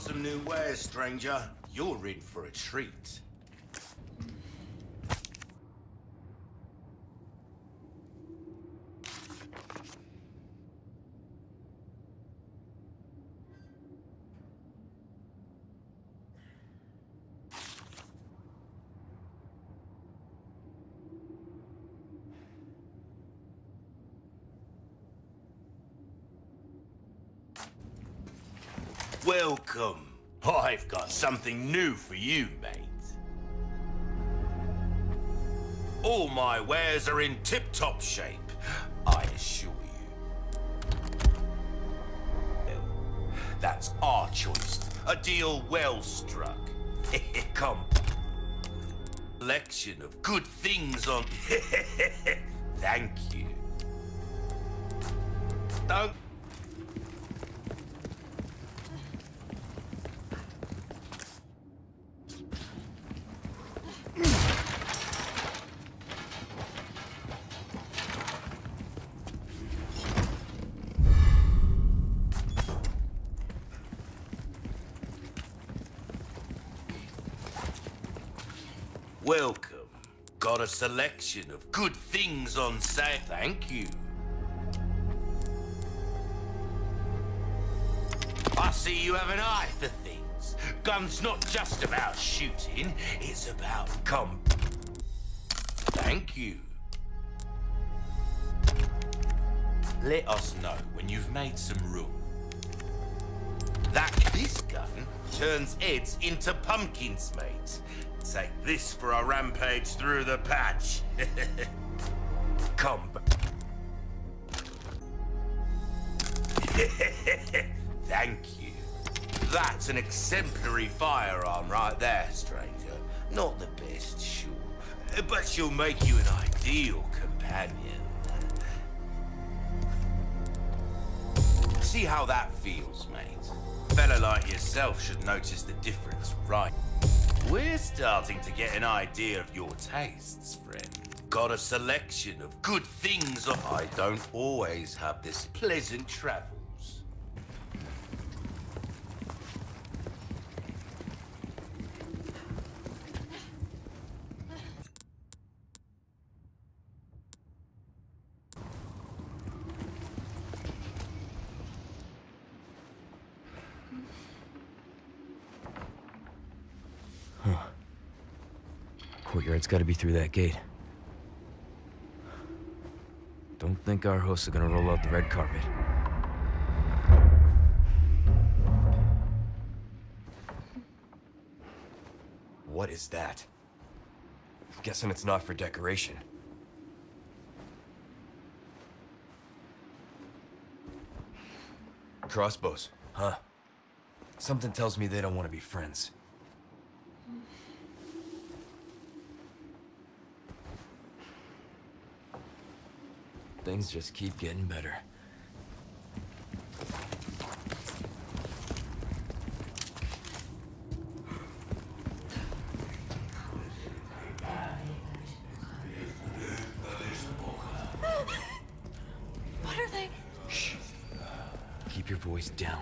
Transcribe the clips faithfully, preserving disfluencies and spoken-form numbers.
got some new wares, stranger. You're in for a treat. Welcome. I've got something new for you, mate. All my wares are in tip-top shape, I assure you. That's our choice. A deal well struck. Come. Collection of good things on... Thank you. Don't... Welcome. Got a selection of good things on sale. Thank you. I see you have an eye for things. Gun's not just about shooting, it's about com. Thank you. Let us know when you've made some room. That this gun turns heads into pumpkins, mate. Take this for a rampage through the patch. Come. Thank you. That's an exemplary firearm right there, stranger. Not the best, sure, but she'll make you an ideal companion. See how that feels, mate. A fella like yourself should notice the difference, right? We're starting to get an idea of your tastes, friend. Got a selection of good things on... I don't always have this pleasant travels. Courtyard's got to be through that gate. Don't think our hosts are gonna roll out the red carpet. What is that? I'm guessing it's not for decoration. Crossbows, huh? Something tells me they don't want to be friends. Things just keep getting better. What are they? Shh. Keep your voice down.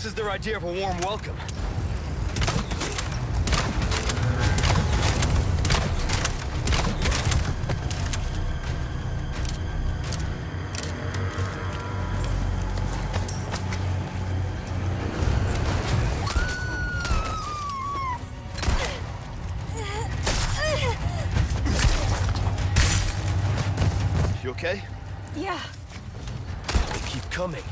this is their idea of a warm welcome. You okay? Yeah. They keep coming.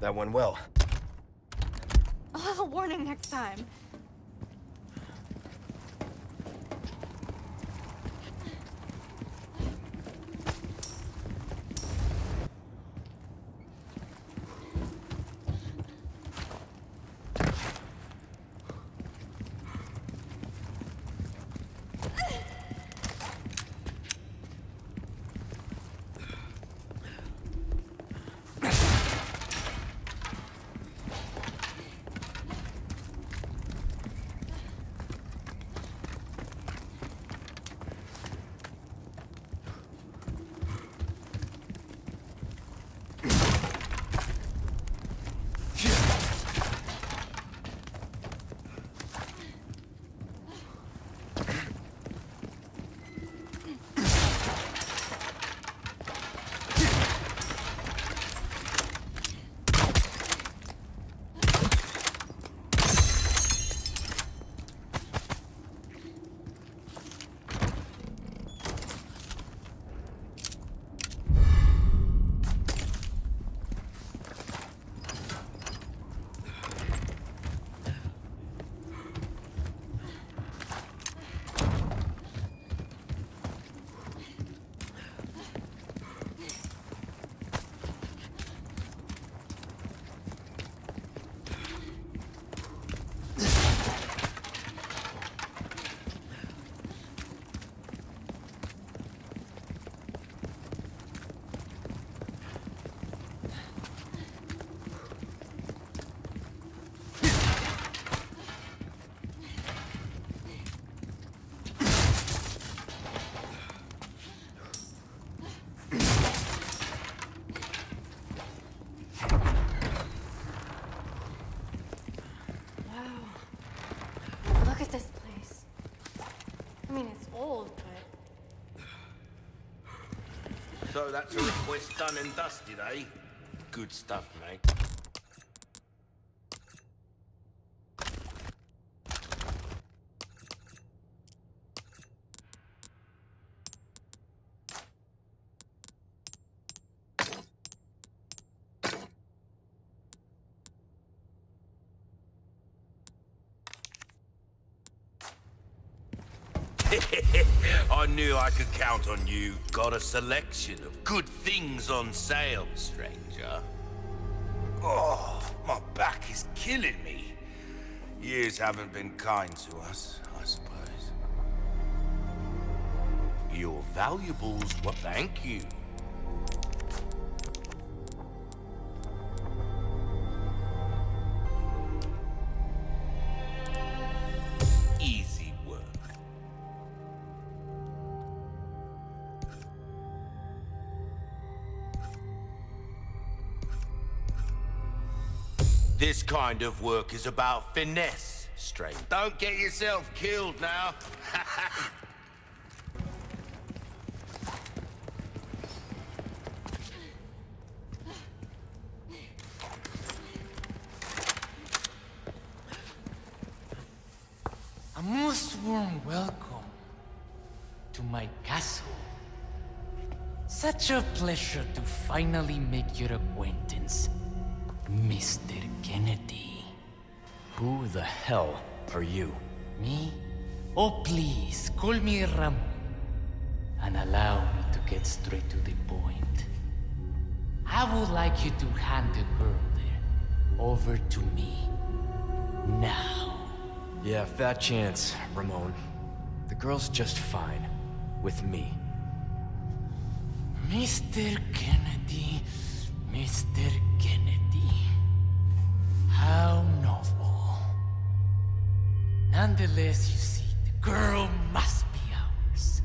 That went well. I'll have a warning next time. So that's a request done and dusted, eh? Good stuff, mate. I knew I could count on you. Got a selection of good things on sale, stranger. Oh, my back is killing me. Years haven't been kind to us, I suppose. Your valuables were... Thank you. This kind of work is about finesse, straight. Don't get yourself killed now. A most warm welcome to my castle. Such a pleasure to finally make your acquaintance, Mister Kennedy. Who the hell are you? Me? Oh, please, call me Ramon. And allow me to get straight to the point. I would like you to hand the girl there over to me. Now. Yeah, fat chance, Ramon. The girl's just fine. With me. Mister Kennedy. Mister Kennedy. How novel. Nonetheless, you see, the girl must be ours.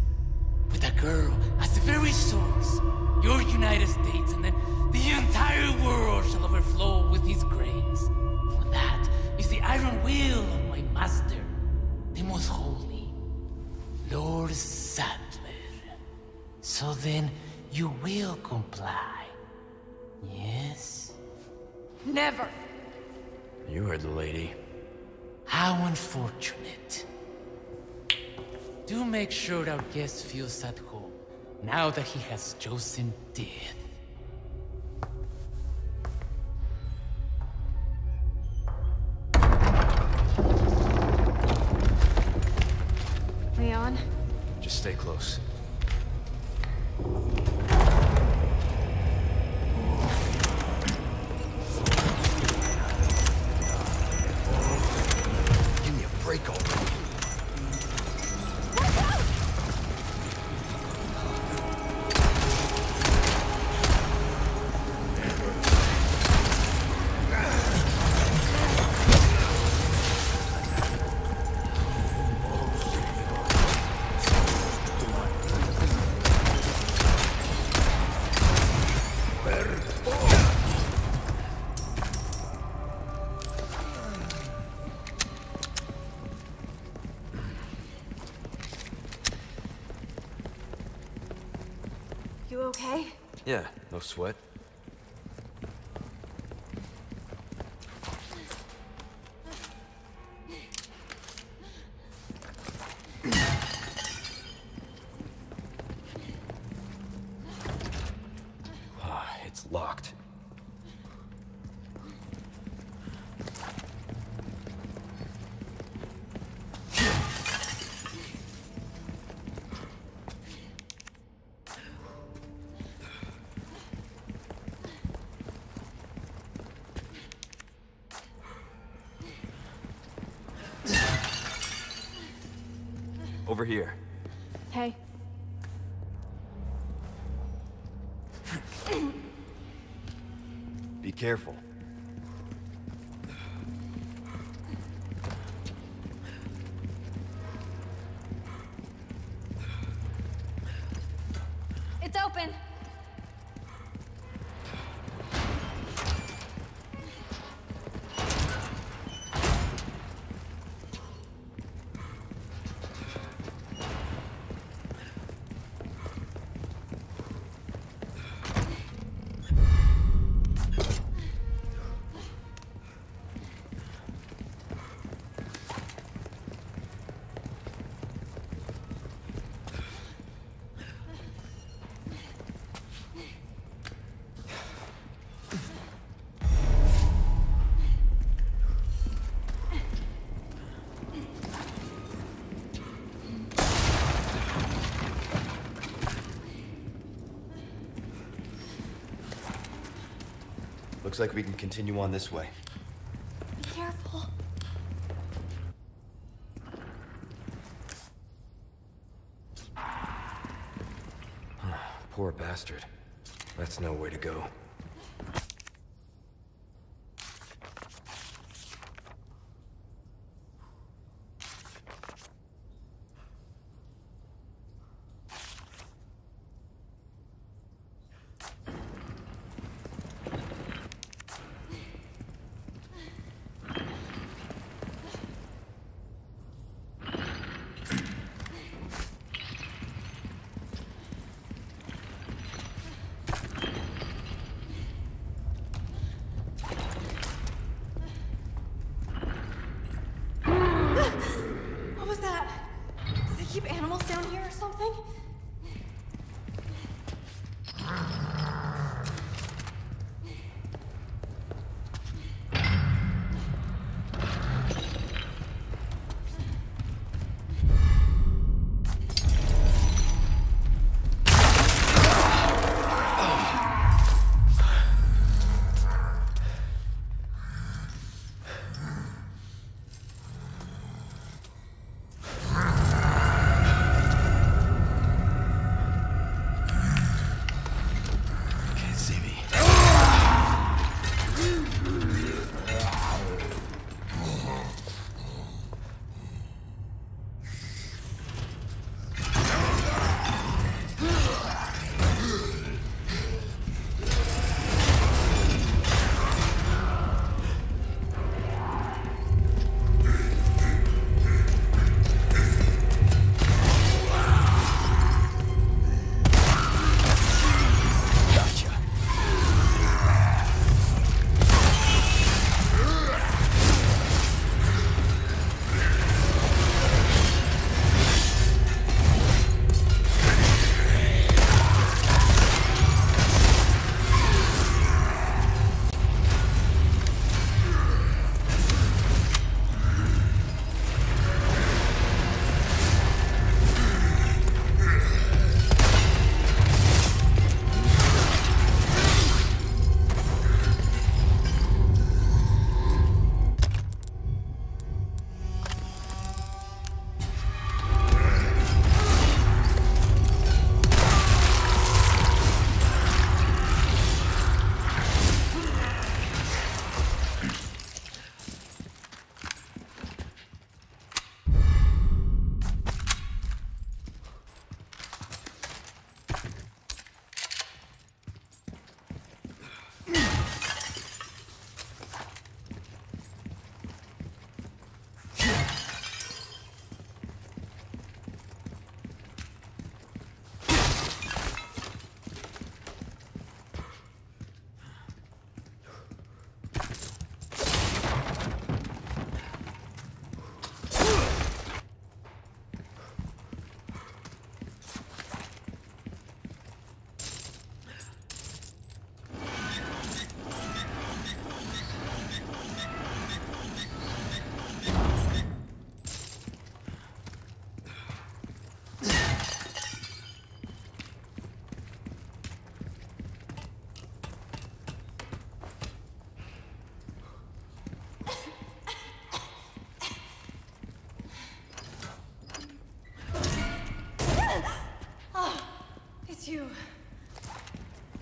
With a girl as the very source, your United States and then the entire world shall overflow with his grace. For that is the iron will of my master, the most holy, Lord Sadler. So then, you will comply, yes? Never! You heard the lady. How unfortunate. Do make sure our guest feels at home, now that he has chosen death. Leon? Just stay close. Okay? Yeah, no sweat. Ah, it's locked. Over here. Hey. Be careful. It's open. Looks like we can continue on this way. Be careful. Poor bastard. That's no way to go.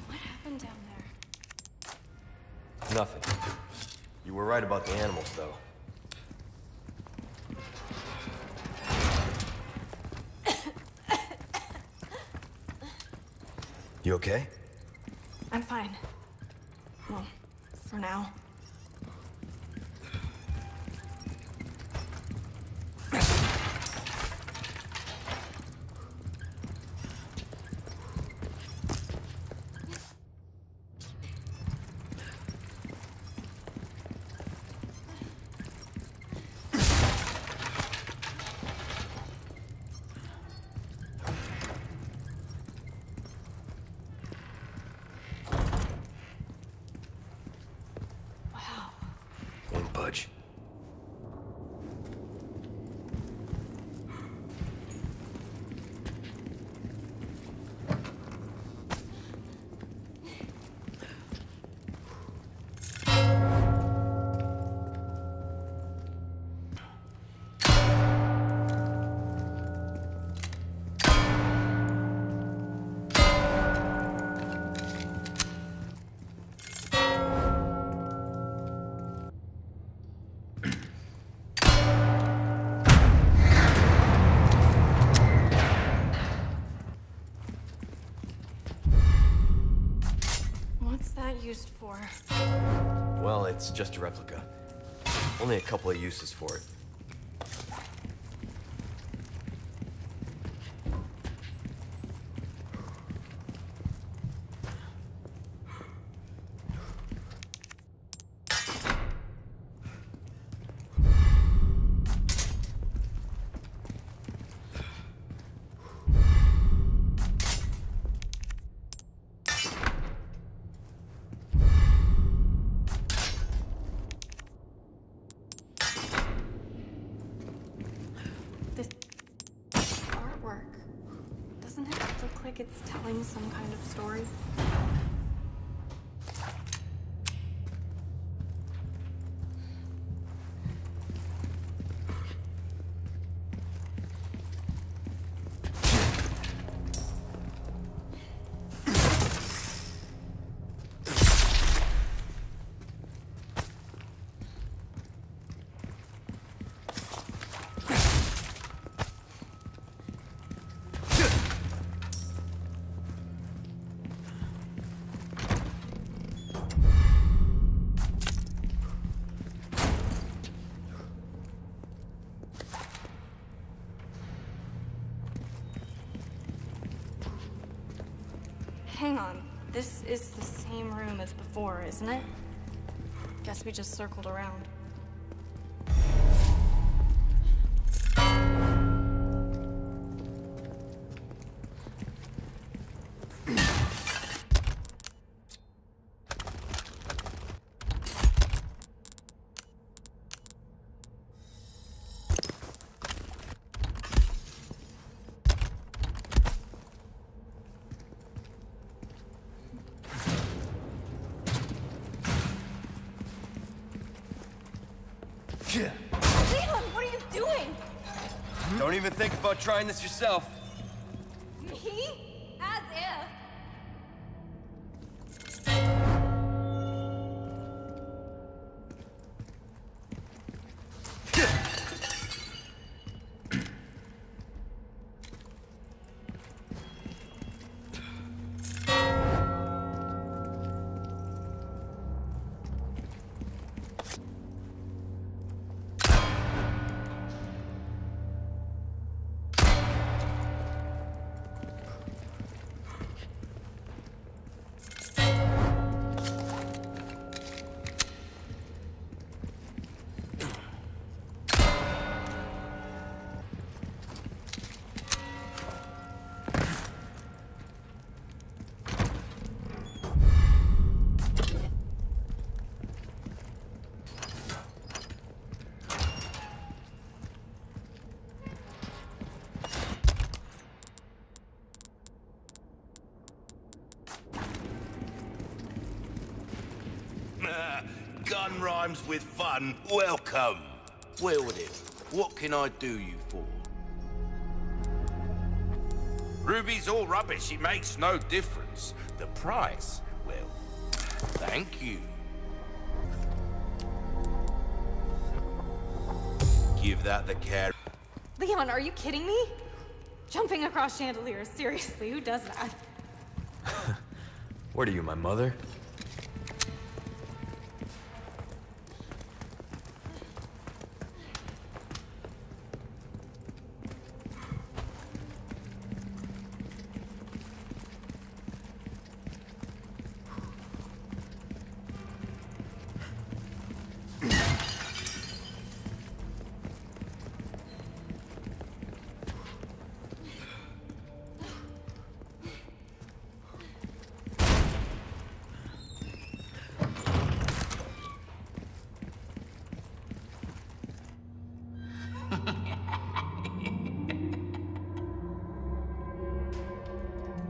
What happened down there? Nothing. You were right about the animals, though. You okay? I'm fine. Well, for now. for? Well, it's just a replica. Only a couple of uses for it. It's telling some kind of story. Hang on, this is the same room as before, isn't it? Guess we just circled around. Leon, what are you doing? Don't even think about trying this yourself. Me? As if. Gun rhymes with fun. Welcome. Well then, what can I do you for? Ruby's all rubbish. It makes no difference. The price, well, thank you. Give that the carrot. Leon, are you kidding me? Jumping across chandeliers. Seriously, who does that? What are you, my mother?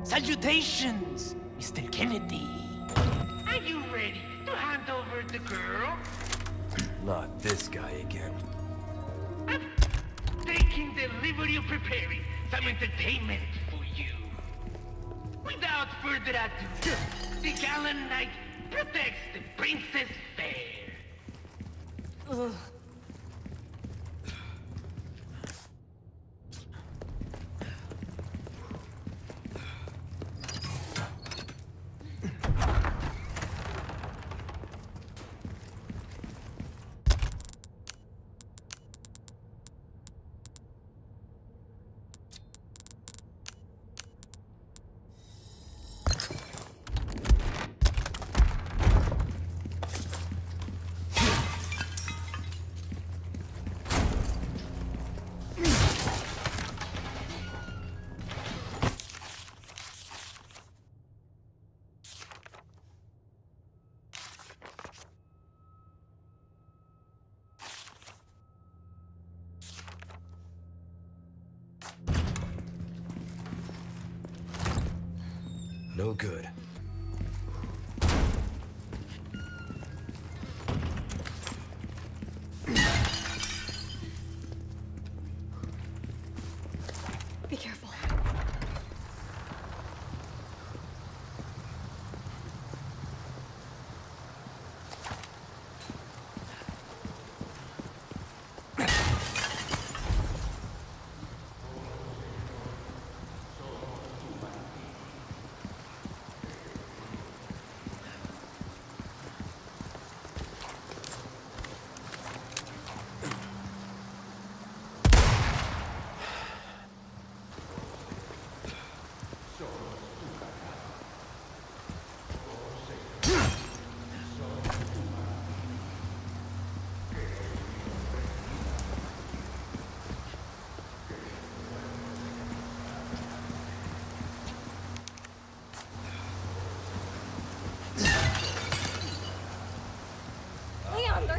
Salutations, Mister Kennedy. Are you ready to hand over the girl? Not this guy again. I'm taking the liberty of preparing some entertainment for you. Without further ado, the gallant knight protects the princess fair. Ugh. No good.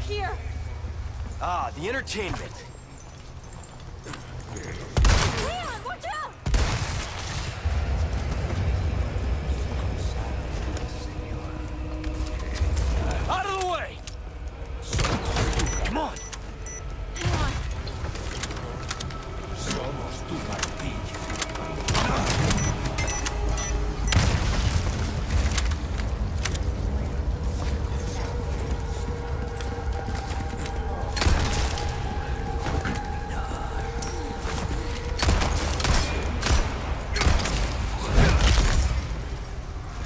Here. Ah, the entertainment. Leon, watch out! Out of the way! Come on! Come on. Somos tu martillo.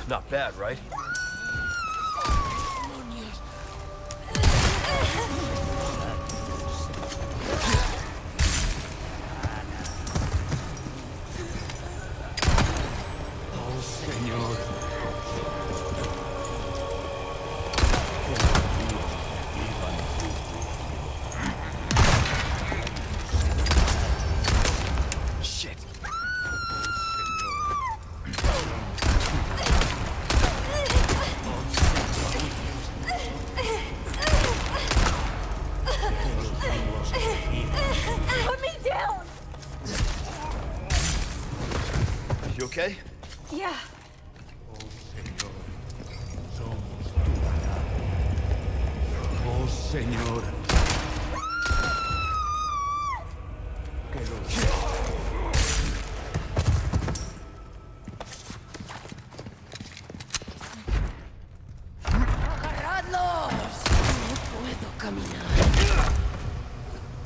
Not bad, right? Okay? Yeah. Oh, Señor.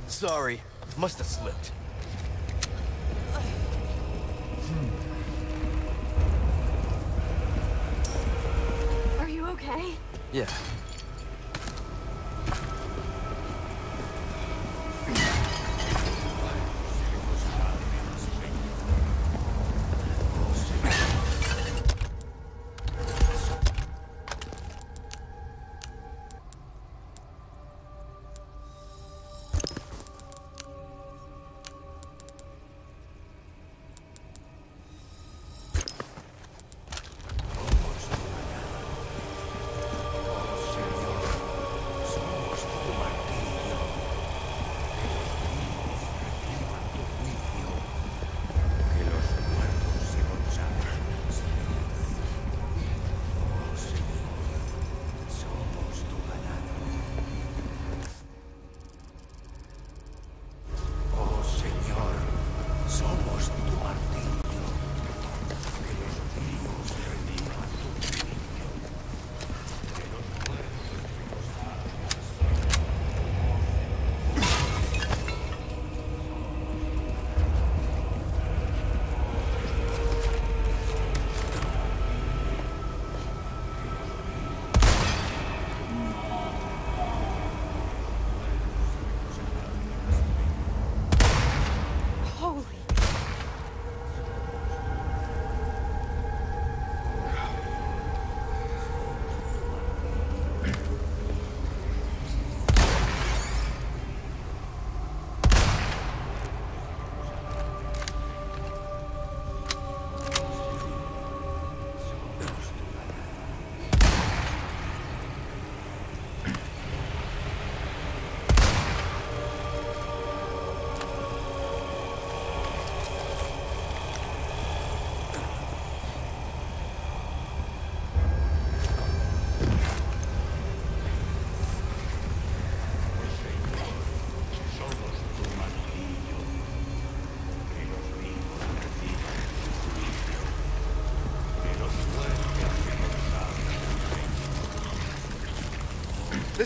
Sorry, must have slipped. Yeah.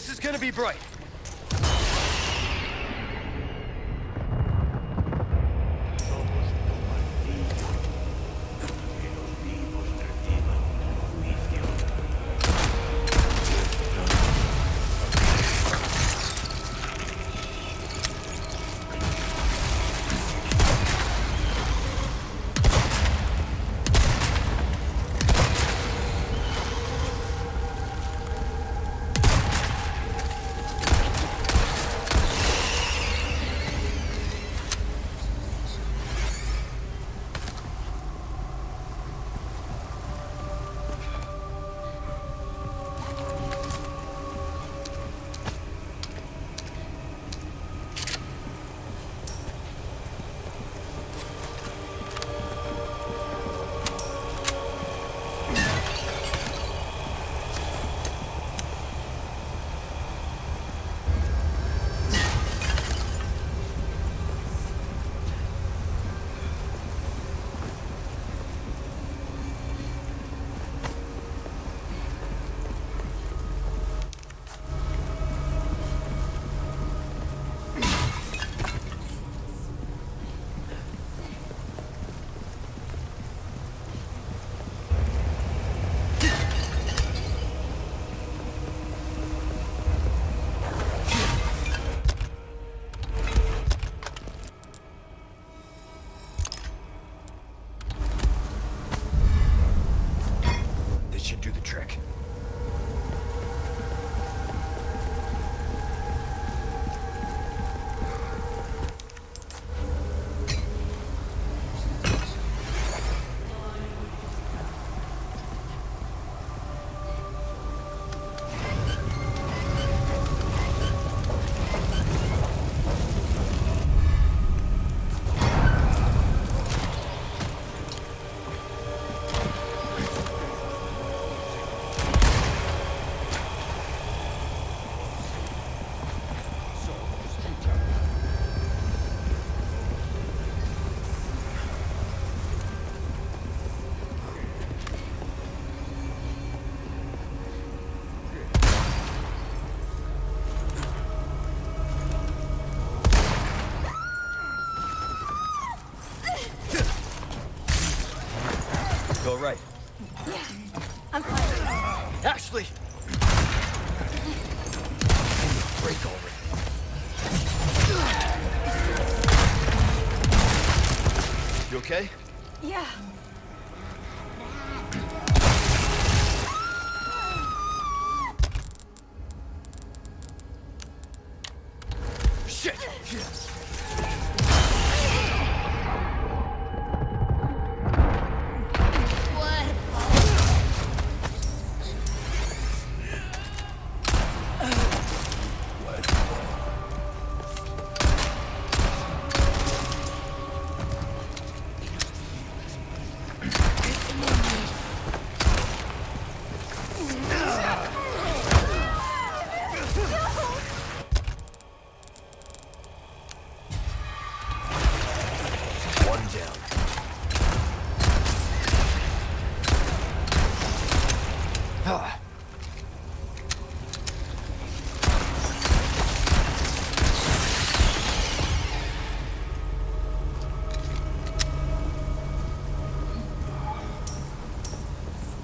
This is gonna be bright. Right. Yeah, I'm fine. Ashley! Break over. You okay? Yeah. Shit! Yes.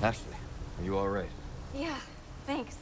Ashley, are you all right? Yeah, thanks.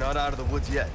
Not out of the woods yet.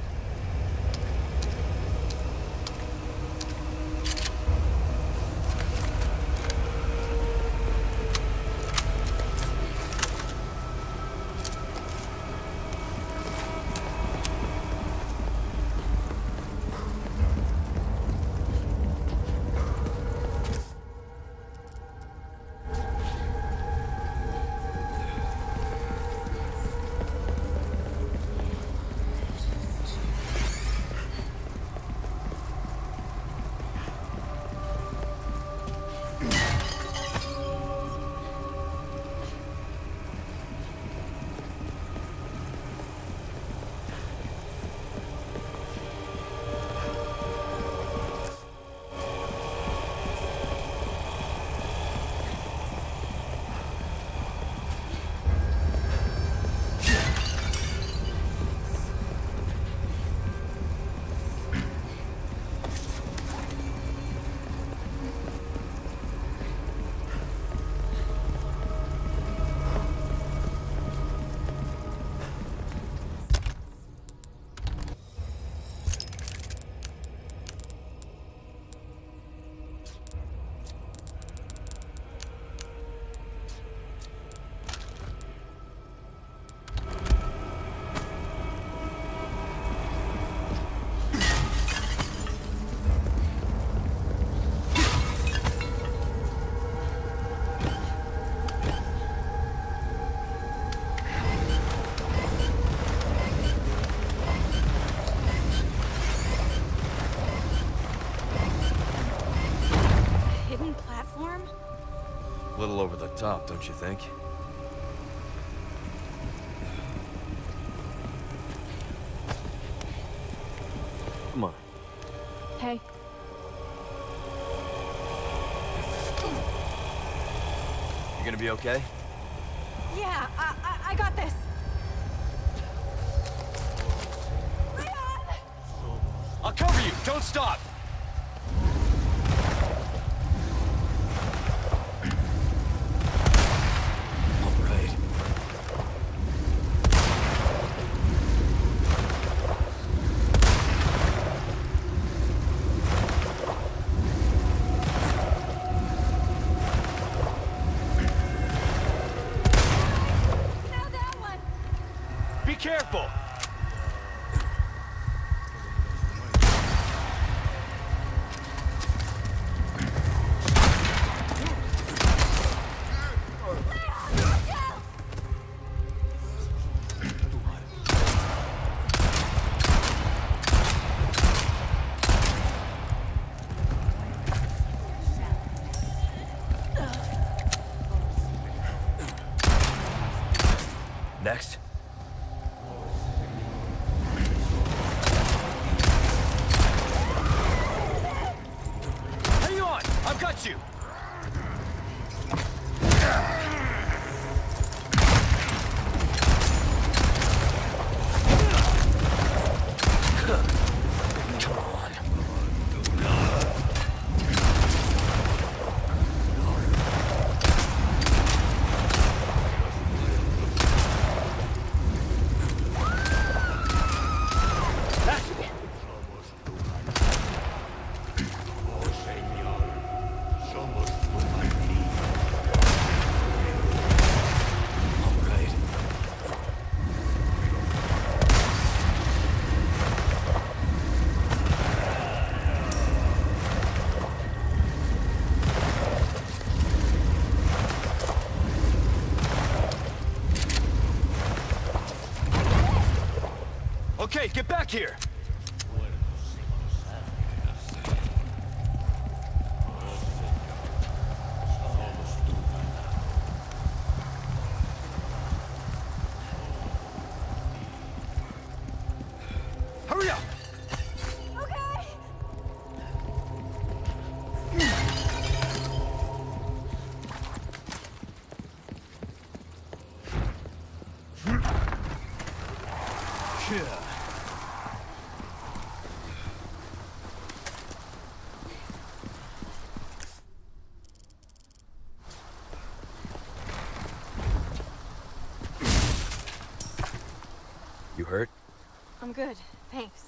A little over the top, don't you think? Come on. Hey. You gonna be okay? Yeah, I, I, I got this. Leon! I'll cover you. Don't stop. Careful! Next. Okay, get back here! Hurry up! Okay! Yeah. Hurt? I'm good, thanks.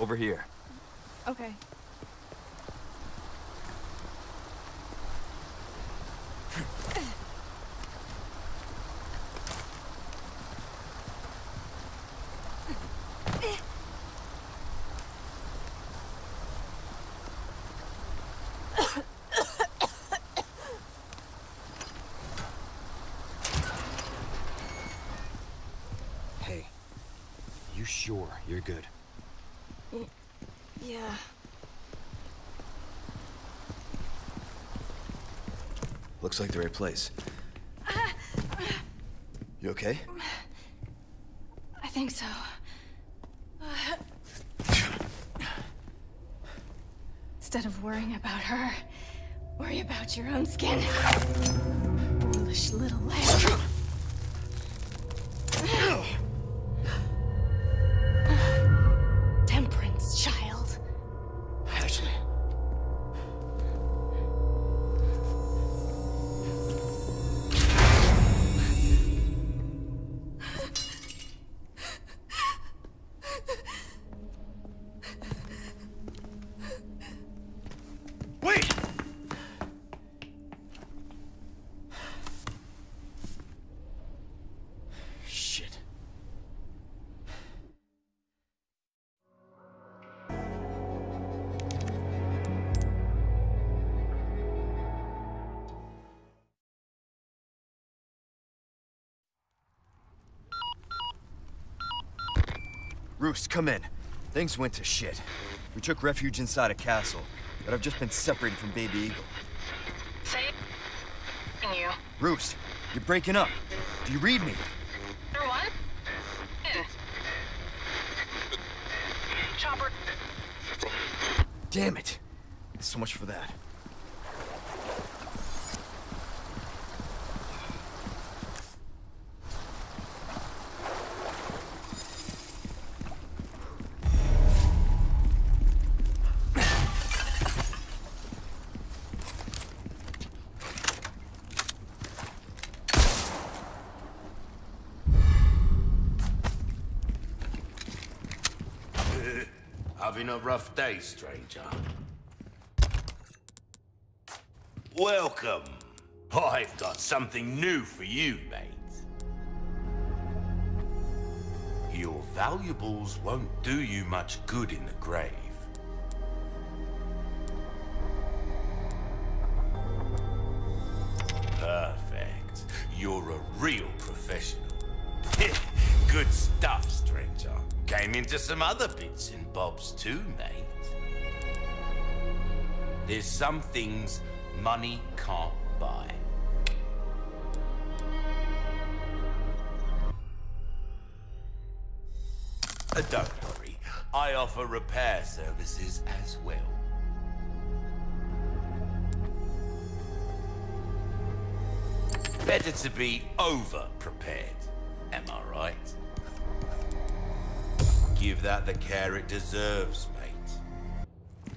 Over here. Okay. Hey, you sure you're good? Yeah. Looks like the right place. You okay? I think so. Instead of worrying about her, worry about your own skin. Foolish little lamb. Roost, come in. Things went to shit. We took refuge inside a castle, but I've just been separated from Baby Eagle. Say you. Roost, you're breaking up. Do you read me? You're what? In. Chopper. Damn it. So much for that. Having a rough day, stranger. Welcome. I've got something new for you, mate. Your valuables won't do you much good in the grave. Perfect. You're a real professional. Good stuff, stranger. Came into some other bits and bobs too, mate. There's some things money can't buy. Uh, don't worry, I offer repair services as well. Better to be over-prepared, am I right? Give that the care it deserves, mate.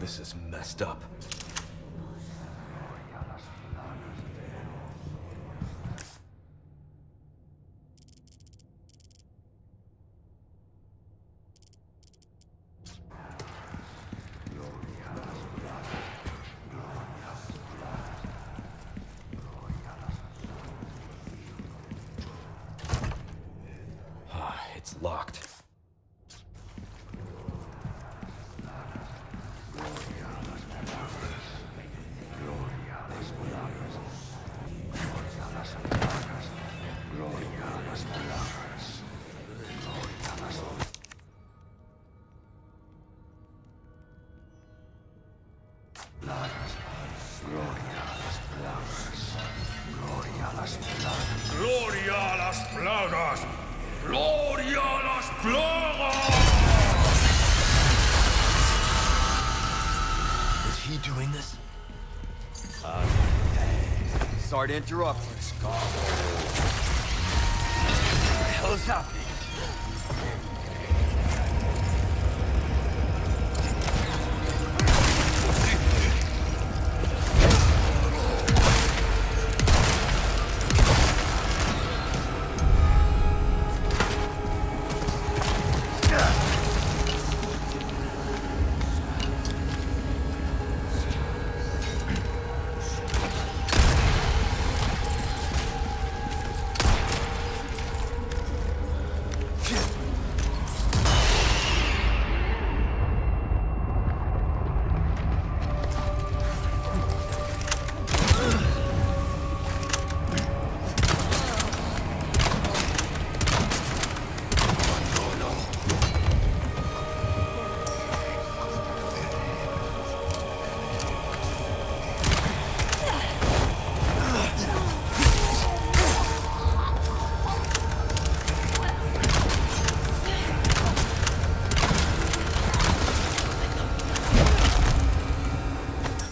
This is messed up. Ah, it's locked. Doing this? Uh, Sorry to interrupt. What the hell is happening?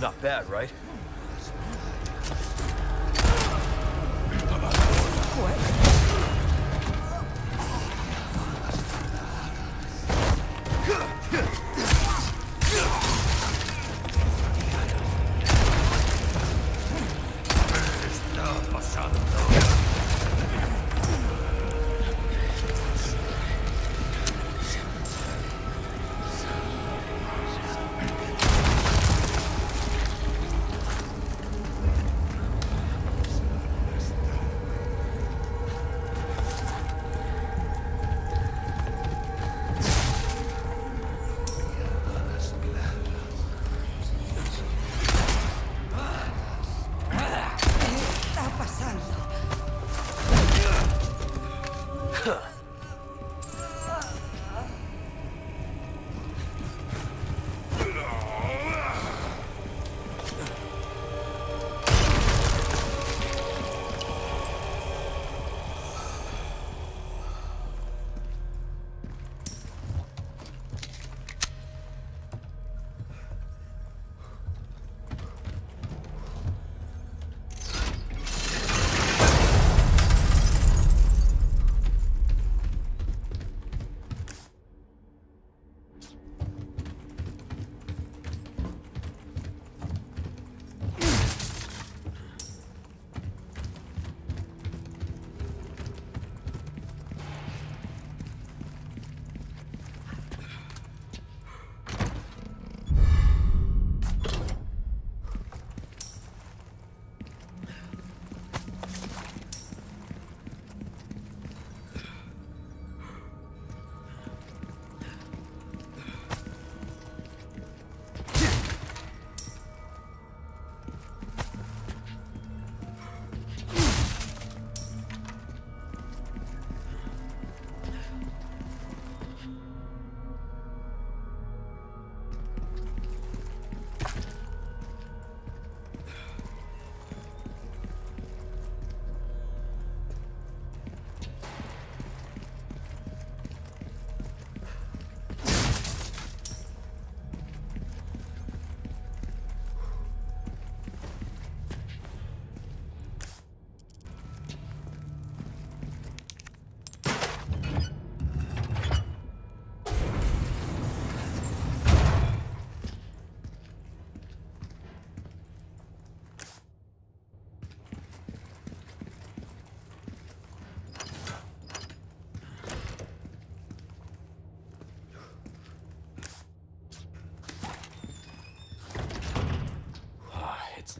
Not bad, right?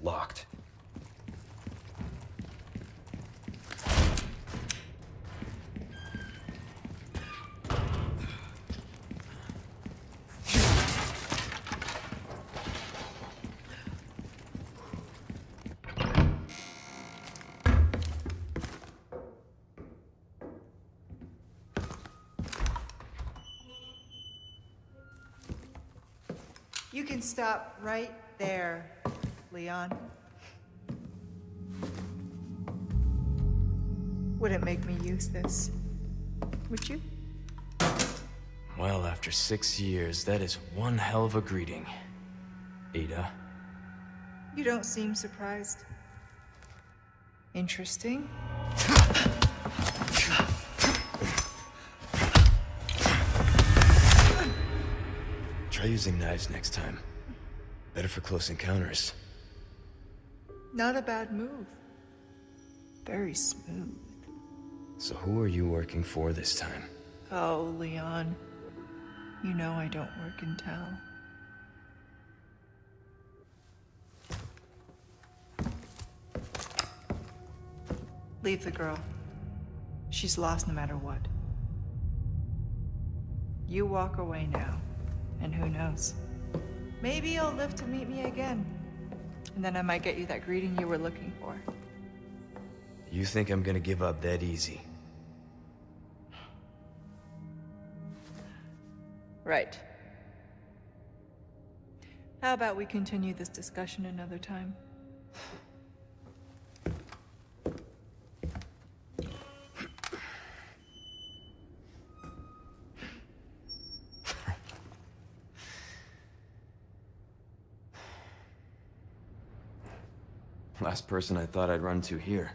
locked. You can stop right there, Leon. Wouldn't make me use this, would you? Well, after six years, that is one hell of a greeting, Ada. You don't seem surprised. Interesting. Try using knives next time. Better for close encounters. Not a bad move. Very smooth. So who are you working for this time? Oh, Leon. You know I don't work in town. Leave the girl. She's lost no matter what. You walk away now. And who knows? Maybe you'll live to meet me again. And then I might get you that greeting you were looking for. You think I'm gonna give up that easy? Right. How about we continue this discussion another time? Last person I thought I'd run to here.